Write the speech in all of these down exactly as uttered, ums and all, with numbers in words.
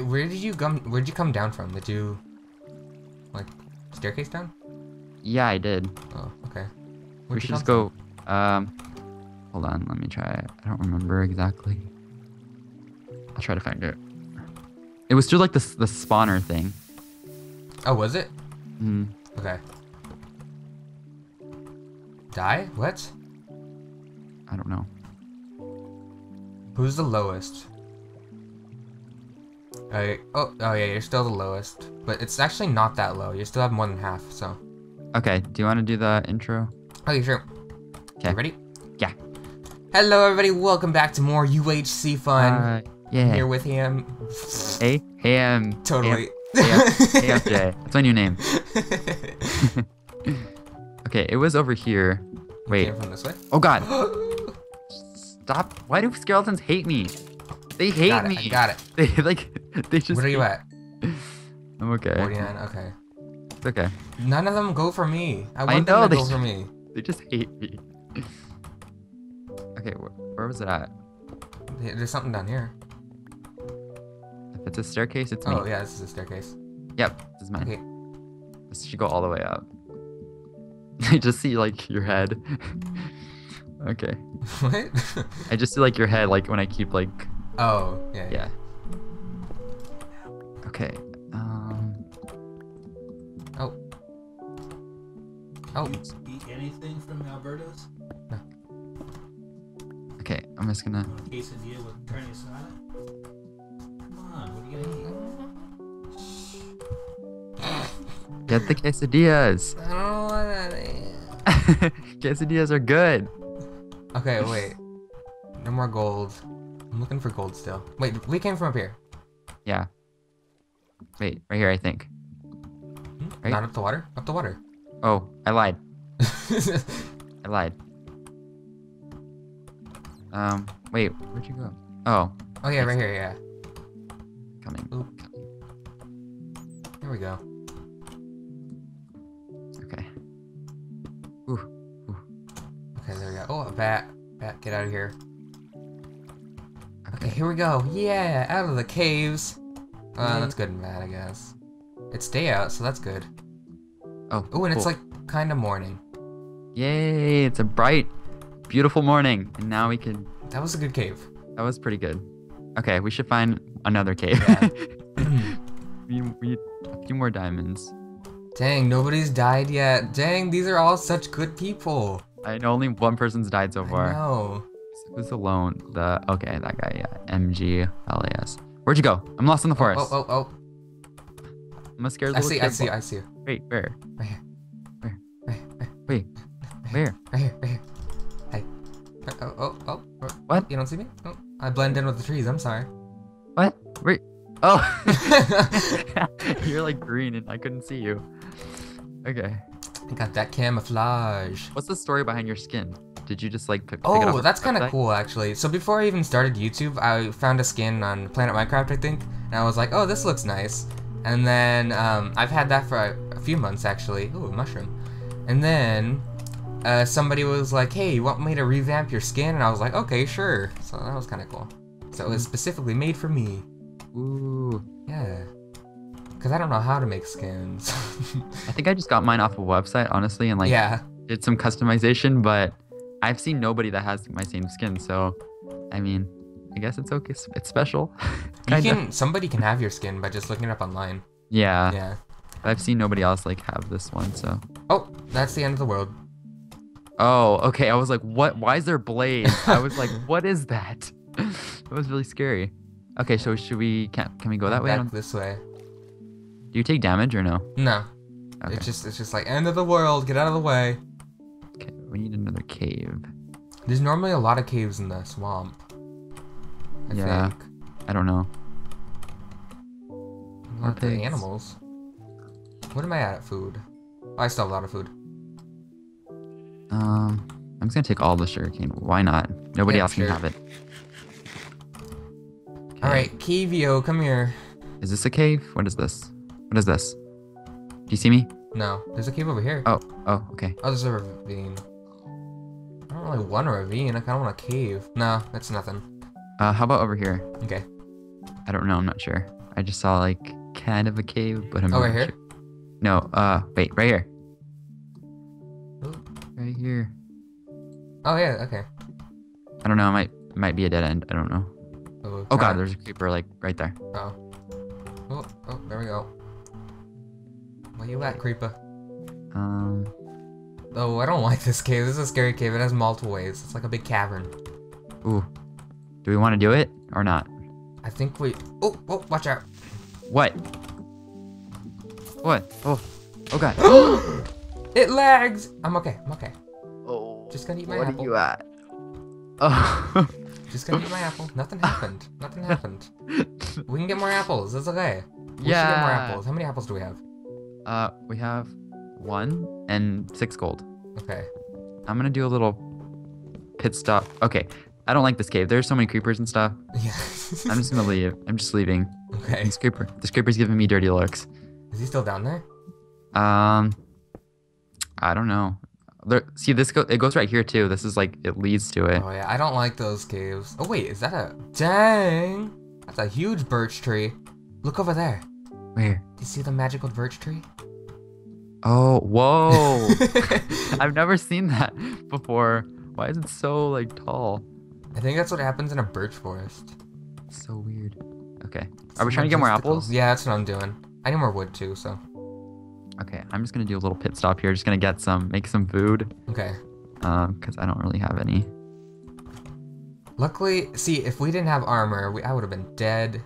Wait, where did you come? Where did you come down from? Did you like staircase down? Yeah, I did. Oh, okay. Where'd we should just go. From? Um, hold on, let me try it. I don't remember exactly. I'll try to find it. It was through like the the spawner thing. Oh, was it? Hmm. Okay. Die? What? I don't know. Who's the lowest? Uh, oh, oh yeah, you're still the lowest. But it's actually not that low. You still have more than half, so. Okay, do you want to do the intro? Okay, sure. Okay. Ready? Yeah. Hello, everybody. Welcome back to more U H C fun. Uh, yeah. Here with him. Hey, Ham. Totally. A F J. That's my new name. Okay, it was over here. Wait. From this way? Oh, God. Stop. Why do skeletons hate me? They hate got it, me. I got it. They like. They just. Where are you at? I'm okay. forty-nine. Okay. It's okay. None of them go for me. I want I know, them to go just, for me. They just hate me. Okay, wh where was it at? There's something down here. If it's a staircase, it's oh, me. Oh yeah, this is a staircase. Yep, this is mine. Okay. This should go all the way up. I just see like your head. Okay. What? I just see like your head, like when I keep like. Oh yeah. Yeah. yeah. Okay. Um. Oh. Oh. Did you eat anything from Alberta's? No. Okay, I'm just gonna. Quesadilla with carne asada. Come on, what are you gonna eat? Get the quesadillas. I don't want that. Quesadillas are good. Okay, wait. No more gold. I'm looking for gold still. Wait, we came from up here. Yeah. Wait, right here, I think. Hmm? Right? Not up the water? Up the water. Oh, I lied. I lied. Um, wait, where'd you go? Oh. Oh, yeah, right here, yeah. Coming. Oop. Coming. Here we go. Ooh, ooh. Okay, there we go. Oh, a bat. Bat, get out of here. Okay, okay, here we go. Yeah, out of the caves. Uh, mm. That's good and bad, I guess. It's day out, so that's good. Oh, Oh, and cool. It's like kind of morning. Yay, it's a bright, beautiful morning. And now we can... That was a good cave. That was pretty good. Okay, we should find another cave. Yeah. we, we, a few more diamonds. Dang, nobody's died yet. Dang, these are all such good people. I know only one person's died so far. No. Who's alone? The okay, that guy, yeah. M G L A S. Where'd you go? I'm lost in the forest. Oh, oh, oh. oh. I'm a scared little kid. I see, I see, I see. Wait, where? Right here. Where? Right here. Right here. Wait. Where? Right here, right here. Hey. Oh, oh, oh. What? You don't see me? Oh, I blend in with the trees. I'm sorry. What? Wait. Oh. You're like green and I couldn't see you. Okay. I got that camouflage. What's the story behind your skin? Did you just like pick, pick oh, it up? Oh, that's kind of cool actually. So before I even started YouTube, I found a skin on Planet Minecraft, I think. And I was like, oh, this looks nice. And then um, I've had that for a, a few months actually. Ooh, a mushroom. And then uh, somebody was like, hey, you want me to revamp your skin? And I was like, okay, sure. So that was kind of cool. So it was specifically made for me. Ooh. Yeah. Because I don't know how to make skins. I think I just got mine off a website, honestly, and like yeah. did some customization, but I've seen nobody that has my same skin, so I mean, I guess it's okay. It's special. You can, somebody can have your skin by just looking it up online. Yeah. Yeah. I've seen nobody else like have this one, so. Oh, that's the end of the world. Oh, okay. I was like, what? Why is there blades? I was like, what is that? It was really scary. Okay, so should we, can, can we go that way? Back this way. Do you take damage or no? No. Okay. It's just, it's just like, end of the world, get out of the way. Okay, we need another cave. There's normally a lot of caves in the swamp. I yeah, think. I don't know. Not the animals. What am I at, food? Oh, I still have a lot of food. Um, I'm just gonna take all the sugarcane, why not? Nobody yeah, else sure. can have it. Okay. All right, Kevio, come here. Is this a cave? What is this? What is this? Do you see me? No, there's a cave over here. Oh, oh, okay. Oh, there's a ravine. I don't really want a ravine. I kind of want a cave. No, that's nothing. Uh, how about over here? Okay. I don't know. I'm not sure. I just saw like kind of a cave, but I'm oh, not right here. Sure. No, uh, wait, right here. Ooh. Right here. Oh yeah, okay. I don't know. It might it might be a dead end. I don't know. Ooh, oh god, there's a creeper like right there. Oh. Oh, oh, there we go. Where you at, creeper? Um. Oh, I don't like this cave. This is a scary cave. It has multiple ways. It's like a big cavern. Ooh. Do we want to do it or not? I think we. Oh, oh, watch out. What? What? Oh, oh god. It lags. I'm okay. I'm okay. Oh. Just gonna eat my what apple. What are you at? Oh. Just gonna eat my apple. Nothing happened. Nothing happened. We can get more apples. It's okay. We yeah. should get more apples. How many apples do we have? Uh, we have one and six gold. Okay. I'm gonna do a little pit stop. Okay. I don't like this cave. There's so many creepers and stuff. Yeah. I'm just gonna leave. I'm just leaving. Okay. This creeper. This creeper's giving me dirty looks. Is he still down there? Um, I don't know. There, see, this go, it goes right here too. This is like it leads to it. Oh yeah, I don't like those caves. Oh wait, is that a dang? That's a huge birch tree. Look over there. Where? Do you see the magical birch tree? Oh whoa! I've never seen that before. Why is it so like tall? I think that's what happens in a birch forest. So weird. Okay. Are we trying to get more apples? Yeah, that's what I'm doing. I need more wood too, so. Okay, I'm just gonna do a little pit stop here. Just gonna get some, make some food. Okay. Um, cause I don't really have any. Luckily, see, if we didn't have armor, we I would have been dead.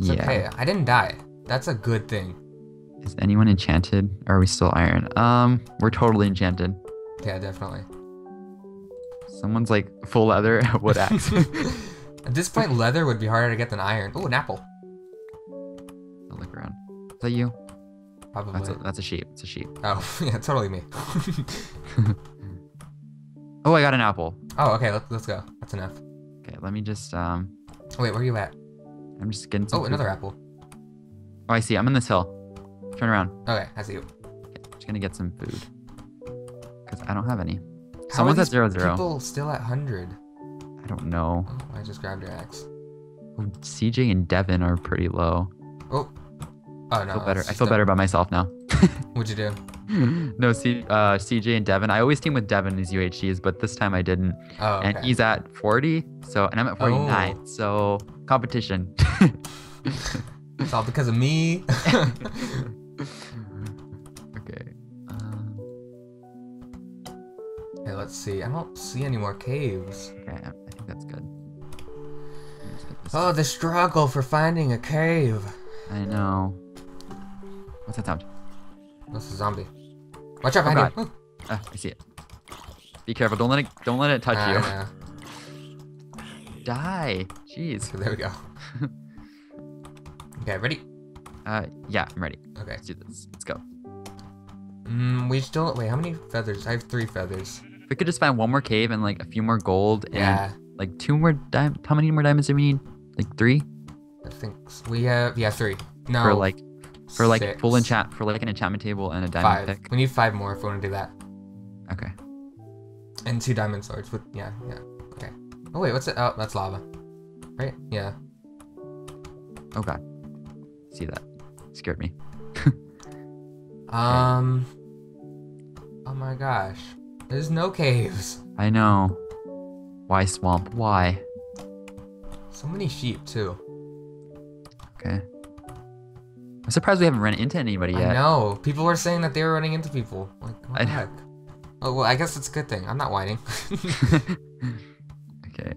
It's yeah. Okay, I didn't die. That's a good thing. Is anyone enchanted? Or are we still iron? Um, we're totally enchanted. Yeah, definitely. Someone's like full leather wood axe. At this point, leather would be harder to get than iron. Oh, an apple. I'll look around. Is that you? Probably. That's a, that's a sheep. It's a sheep. Oh, yeah, totally me. Oh, I got an apple. Oh, okay, let's, let's go. That's enough. Okay, let me just. um. Wait, where are you at? I'm just getting some. Oh, food. Another apple. Oh, I see. I'm in this hill. Turn around. Okay, I see you. Okay, I'm just gonna get some food. Because I don't have any. How Someone's at zero zero. People still at hundred. I don't know. Oh, I just grabbed your axe. Oh, C J and Devon are pretty low. Oh. Oh no. I feel better. I feel better about myself now. What'd you do? No, C, uh, C J and Devon. I always team with Devon in these U H Cs, but this time I didn't. Oh. Okay. And he's at forty. So and I'm at forty nine. Oh. So competition. It's all because of me. Okay, let's see. I don't see any more caves. Okay, I think that's good. Oh, the struggle for finding a cave. I know. What's that sound? That's a zombie. Watch out behind you. Ah, I see it. Be careful. Don't let it. Don't let it touch you. I know. Die. Jeez. There we go. Okay, ready? Uh, yeah, I'm ready. Okay, let's do this. Let's go. Mm, we still wait. How many feathers? I have three feathers. We could just find one more cave and like a few more gold yeah. and like two more diamonds. How many more diamonds do we need? Like three? I think we have yeah three. No. For like for like six. Full enchant for like an enchantment table and a diamond five. Pick. We need five more if we want to do that. Okay. And two diamond swords. With yeah yeah okay. Oh wait, what's it? Oh, that's lava. Right? Yeah. Oh god. See that? It scared me. um. Oh my gosh. There's no caves. I know. Why swamp? Why? So many sheep too. Okay. I'm surprised we haven't run into anybody yet. I know. People were saying that they were running into people. Like, what the heck? Oh, well, I guess it's a good thing. I'm not whining. Okay.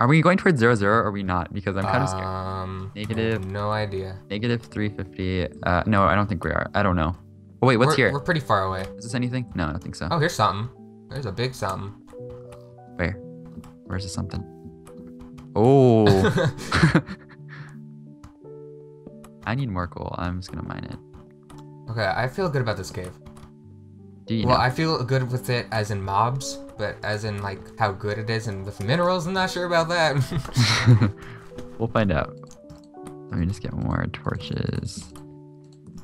Are we going towards zero zero or are we not? Because I'm kind of scared. Um. Negative. No idea. Negative three fifty. Uh, no, I don't think we are. I don't know. Oh wait, what's we're, here? We're pretty far away. Is this anything? No, I don't think so. Oh, here's something. There's a big something. Where? Where's the something? Oh. I need more coal. I'm just gonna mine it. Okay, I feel good about this cave. Do you well, know? I feel good with it as in mobs, but as in like how good it is and with minerals, I'm not sure about that. We'll find out. Let me just get more torches.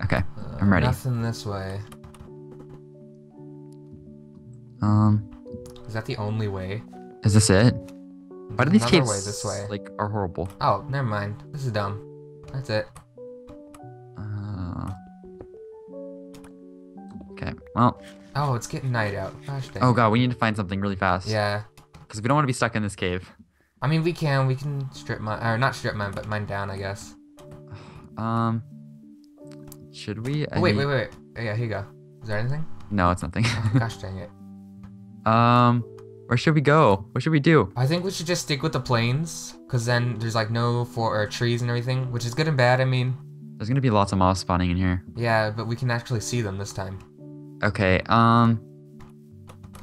Okay, uh, I'm ready. Nothing this way. Um, is that the only way? Is this it? Why do these caves way this way? Like are horrible? Oh, never mind. This is dumb. That's it. Well. Oh, it's getting night out. Gosh dang. Oh god, we need to find something really fast. Yeah. Because we don't want to be stuck in this cave. I mean, we can. We can strip mine, or not strip mine, but mine down, I guess. Um. Should we? Oh, wait, need... wait, wait, wait. Yeah, here you go. Is there anything? No, it's nothing. Oh, gosh dang it. Um, where should we go? What should we do? I think we should just stick with the plains, because then there's like no for or trees and everything, which is good and bad. I mean, there's gonna be lots of mobs spawning in here. Yeah, but we can actually see them this time. Okay. Um.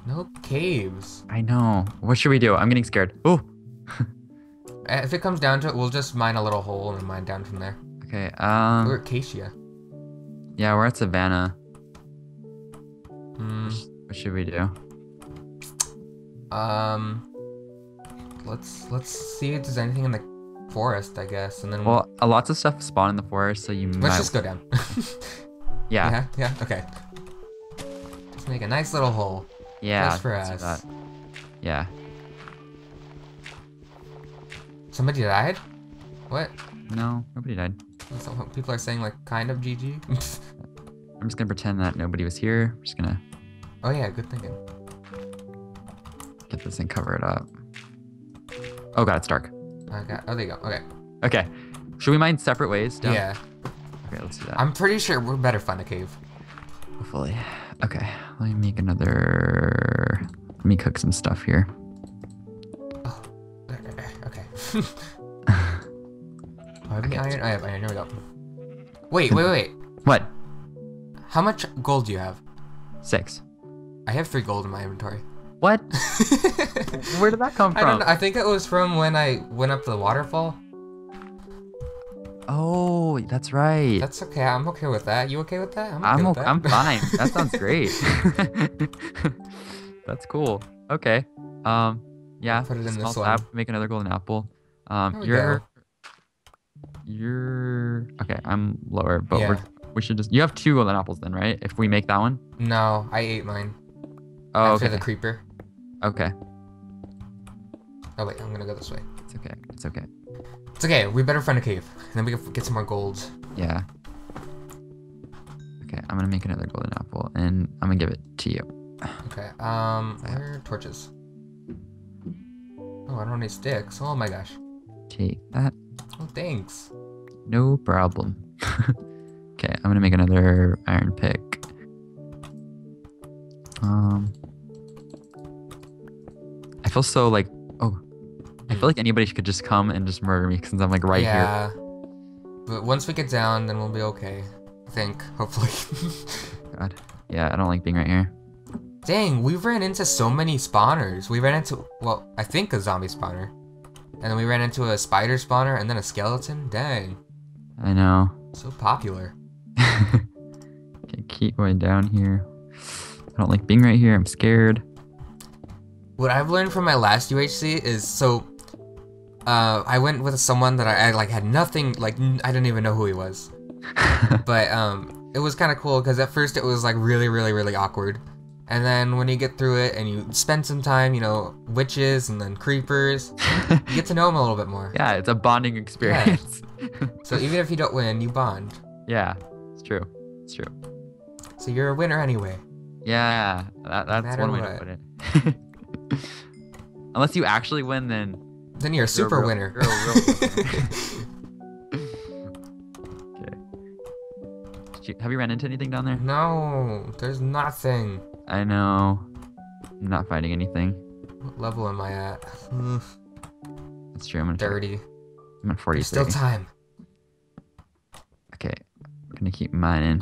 No caves. I know. What should we do? I'm getting scared. Oh. If it comes down to it, we'll just mine a little hole and mine down from there. Okay. Um. We're at Acacia. Yeah, we're at Savannah. Hmm. What should we do? Um, let's let's see if there's anything in the forest, I guess, and then we'll... well, a lots of stuff spawn in the forest, so you let's might... just go down. Yeah. Yeah. Yeah. Okay. Let's make a nice little hole. Yeah. Just for us. That. Yeah. Somebody died? What? No, nobody died. That's what people are saying, like, kind of G G. I'm just gonna pretend that nobody was here. I'm just gonna. Oh yeah, good thinking. Get this and cover it up. Oh god, it's dark. Okay. Oh, there you go. Okay. Okay. Should we mine separate ways? Down? Yeah. Okay, let's do that. I'm pretty sure we're better find a cave. Hopefully. Okay. Let me make another. Let me cook some stuff here. Oh. Okay. I have okay. iron. I have iron. Here we go. Wait, wait, wait. What? How much gold do you have? Six. I have three gold in my inventory. What? Where did that come from? I don't know. I think it was from when I went up the waterfall. Oh, that's right. That's okay. I'm okay with that. You okay with that? I'm okay I'm, with that. I'm fine. That sounds great. That's cool. Okay. Um. Yeah. Put it in this one. Make another golden apple. Um. You're. Go. You're. Okay. I'm lower, but yeah. we're. We should just. You have two golden apples then, right? If we make that one. No, I ate mine. Oh, after okay. the creeper. Okay. Oh wait, I'm gonna go this way. It's okay. It's okay. It's okay. We better find a cave, and then we can get some more golds. Yeah. Okay, I'm gonna make another golden apple, and I'm gonna give it to you. Okay. Um, where are torches? Oh, I don't need sticks. Oh my gosh. Take that. Oh, thanks. No problem. Okay, I'm gonna make another iron pick. Um. I feel so like, oh, I feel like anybody could just come and just murder me since I'm like right yeah. here. Yeah, but once we get down, then we'll be okay. I think, hopefully. God, yeah, I don't like being right here. Dang, we ran into so many spawners. We ran into, well, I think a zombie spawner. And then we ran into a spider spawner and then a skeleton. Dang. I know. So popular. Okay, keep going down here. I don't like being right here. I'm scared. What I've learned from my last U H C is so uh, I went with someone that I, I like had nothing like n I didn't even know who he was, but um, it was kind of cool because at first it was like really, really, really awkward, and then when you get through it and you spend some time, you know, witches and then creepers, you get to know them a little bit more. Yeah, it's a bonding experience. Yeah. So even if you don't win, you bond. Yeah, it's true. It's true. So you're a winner anyway. Yeah, that, that's one way to put it. Unless you actually win, then... Then you're a super you're a real, winner. You're a real winner. Okay. Did you, have you ran into anything down there? No, there's nothing. I know. I'm not finding anything. What level am I at? That's true, I'm at thirty. I'm at forty-three. There's still time. Okay, I'm gonna keep mine in.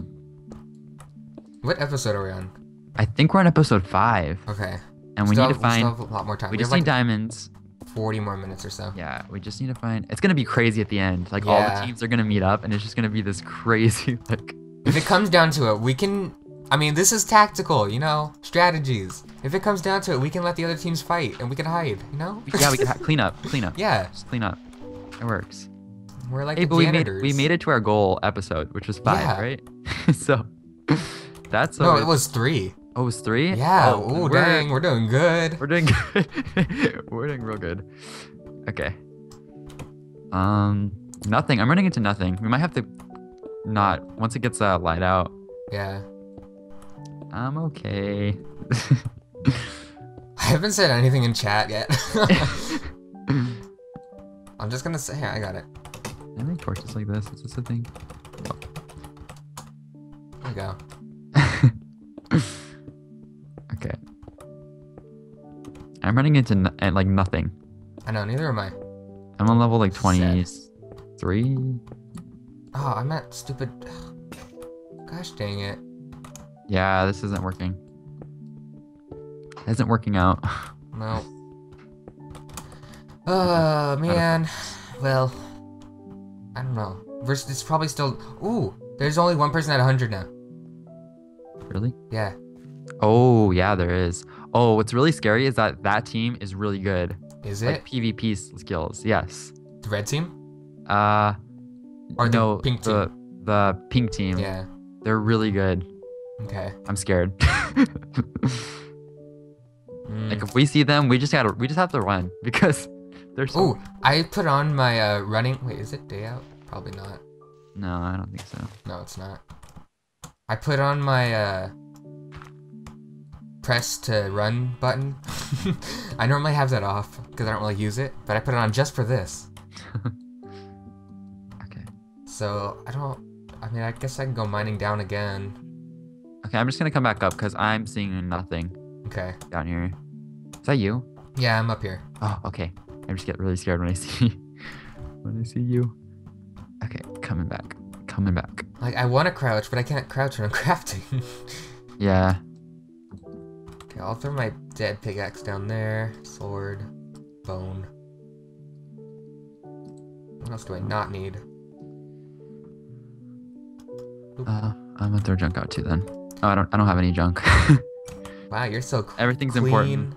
What episode are we on? I think we're on episode five. Okay. And we still need to have, find. We still have a lot more time. We, we just need like diamonds. Forty more minutes or so. Yeah, we just need to find. It's gonna be crazy at the end. Like yeah. all the teams are gonna meet up, and it's just gonna be this crazy. Like. If it comes down to it, we can. I mean, this is tactical, you know, strategies. If it comes down to it, we can let the other teams fight, and we can hide, you know. Yeah, we can ha clean up, clean up. Yeah. Just clean up. It works. We're like hey, the but janitors. We made, we made it to our goal episode, which was five, yeah. right? So. That's no, it was three. Oh, it was three? Yeah. Oh, ooh, we're, dang, we're doing good. We're doing good. We're doing real good. Okay. Um, nothing. I'm running into nothing. We might have to not once it gets uh, light out. Yeah. I'm okay. I haven't said anything in chat yet. I'm just gonna say I got it. I make torches like this. Is this a thing? No. There we go. Okay. I'm running into no and like nothing. I know. Neither am I. I'm on level like twenty-three. Oh, I'm at stupid. Gosh dang it. Yeah, this isn't working. It isn't working out. No. Oh, man. Well, I don't know. Versus, it's probably still... Ooh, there's only one person at one hundred now. Really? Yeah. Oh, yeah, there is. Oh, what's really scary is that that team is really good. Is it? Like PvP skills, yes. The red team? Uh, Or the no, pink team? The, the pink team. Yeah. They're really good. Okay. I'm scared. Mm. Like if we see them, we just gotta, we just have to run because they're so... Ooh, I put on my uh, running. Wait, is it day out? Probably not. No, I don't think so. No, it's not. I put on my uh, press to run button. I normally have that off because I don't really use it, but I put it on just for this. Okay. So I don't. I mean, I guess I can go mining down again. Okay, I'm just gonna come back up because I'm seeing nothing. Okay. Down here. Is that you? Yeah, I'm up here. Oh, okay. I just get really scared when I see when I see you. Okay, coming back. Coming back. Like I wanna crouch, but I can't crouch when I'm crafting. Yeah. Okay, I'll throw my dead pickaxe down there. Sword. Bone. What else do I not need? Oop. Uh I'm gonna throw junk out too then. Oh I don't I don't have any junk. Wow, you're so clean. Everything's important.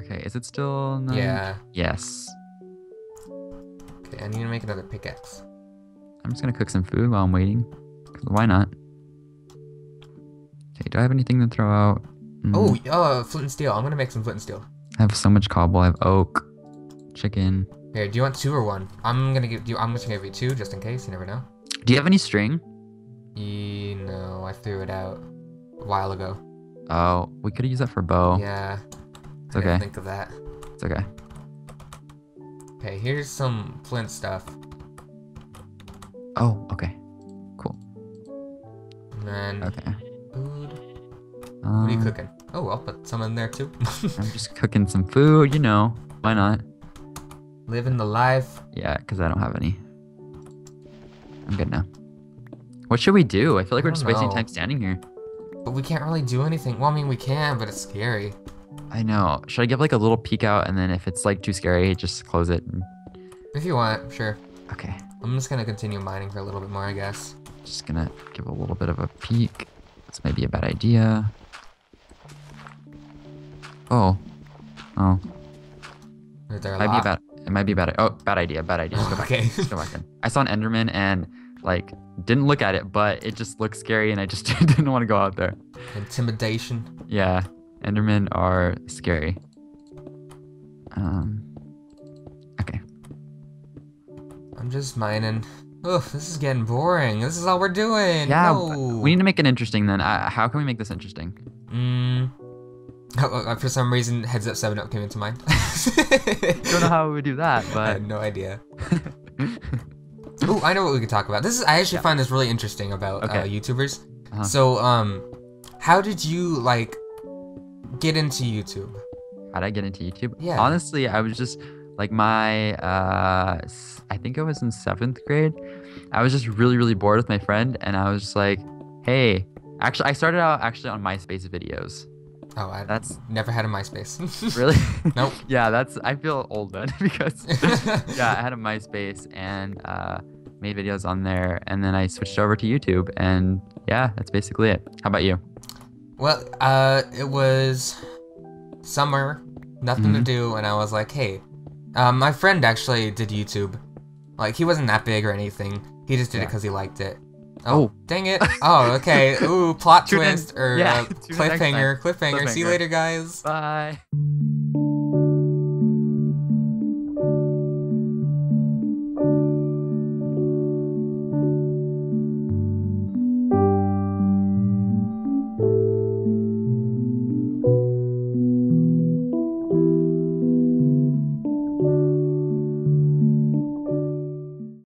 Okay, is it still nine? Yeah. Yes. Okay, I need to make another pickaxe. I'm just gonna cook some food while I'm waiting. Why not? Okay, do I have anything to throw out? Mm. Oh, oh, flint and steel. I'm gonna make some flint and steel. I have so much cobble. I have oak, chicken. Here, do you want two or one? I'm gonna give you. I'm just gonna give you two, just in case. You never know. Do you have any string? E, no, I threw it out a while ago. Oh, we could have used that for bow. Yeah. It's okay. I didn't think of that. It's okay. Okay, here's some flint stuff. Oh, okay. Cool. And then okay. Food. Um, what are you cooking? Oh, I'll put some in there too. I'm just cooking some food, you know. Why not? Living the life. Yeah, because I don't have any. I'm good now. What should we do? I feel like I we're just know. wasting time standing here. But we can't really do anything. Well, I mean, we can, but it's scary. I know. Should I give like a little peek out, and then if it's like too scary, just close it? And... If you want, sure. Okay. I'm just gonna continue mining for a little bit more, I guess. Just gonna give a little bit of a peek. That's maybe a bad idea. Oh. Oh. Is there a might lot? Be a bad, it might be a bad. Oh, bad idea. Bad idea. Go back. Okay. Go back in. I saw an Enderman and. Like, didn't look at it, but it just looked scary, and I just didn't want to go out there. Intimidation. Yeah, Endermen are scary. Um. Okay. I'm just mining. Ugh, this is getting boring. This is all we're doing. Yeah, no. We need to make it interesting then. Uh, how can we make this interesting? Mm. Oh, for some reason, Heads Up seven up came into mind. Don't know how we would do that, but I had no idea. Ooh, I know what we could talk about. This is I actually yeah. find this really interesting about okay. uh, YouTubers. Uh-huh. So, um, how did you like get into YouTube? How did I get into YouTube? Yeah. Honestly, I was just like my uh, I think I was in seventh grade. I was just really really bored with my friend, and I was just like, hey, actually, I started out actually on MySpace videos. Oh, I that's never had a MySpace. Really? Nope. Yeah, that's I feel old then because yeah, I had a MySpace and uh, made videos on there, and then I switched over to YouTube, and yeah, that's basically it. How about you? Well, uh, it was summer, nothing mm-hmm. to do, and I was like, hey, uh, my friend actually did YouTube. Like he wasn't that big or anything. He just did yeah. it because he liked it. Oh, oh, dang it. Oh, okay. Ooh, plot twist in. or yeah. uh, cliffhanger, cliffhanger. Cliffhanger. See you later, guys. Bye.